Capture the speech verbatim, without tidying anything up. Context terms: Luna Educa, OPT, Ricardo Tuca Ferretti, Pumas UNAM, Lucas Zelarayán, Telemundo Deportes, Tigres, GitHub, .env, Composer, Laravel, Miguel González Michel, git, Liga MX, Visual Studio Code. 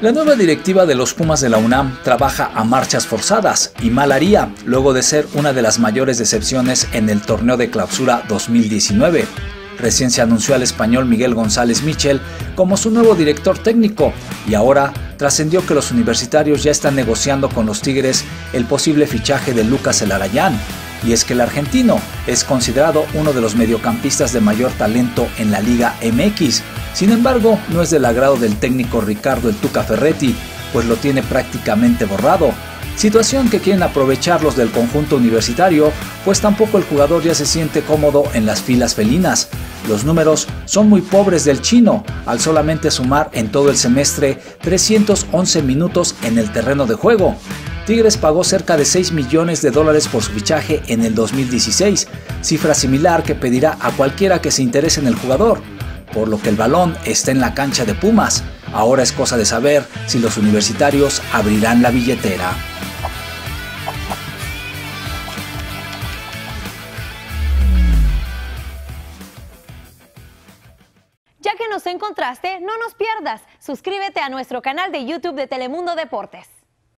La nueva directiva de los Pumas de la UNAM trabaja a marchas forzadas, y mal haría, luego de ser una de las mayores decepciones en el torneo de clausura dos mil diecinueve. Recién se anunció al español Miguel González Michel como su nuevo director técnico, y ahora trascendió que los universitarios ya están negociando con los Tigres el posible fichaje de Lucas Zelarayán. Y es que el argentino es considerado uno de los mediocampistas de mayor talento en la Liga M X. Sin embargo, no es del agrado del técnico Ricardo el Tuca Ferretti, pues lo tiene prácticamente borrado. Situación que quieren aprovechar los del conjunto universitario, pues tampoco el jugador ya se siente cómodo en las filas felinas. Los números son muy pobres del chino, al solamente sumar en todo el semestre trescientos once minutos en el terreno de juego. Tigres pagó cerca de seis millones de dólares por su fichaje en el dos mil dieciséis, cifra similar que pedirá a cualquiera que se interese en el jugador, por lo que el balón está en la cancha de Pumas. Ahora es cosa de saber si los universitarios abrirán la billetera. Ya que nos encontraste, no nos pierdas, suscríbete a nuestro canal de YouTube de Telemundo Deportes.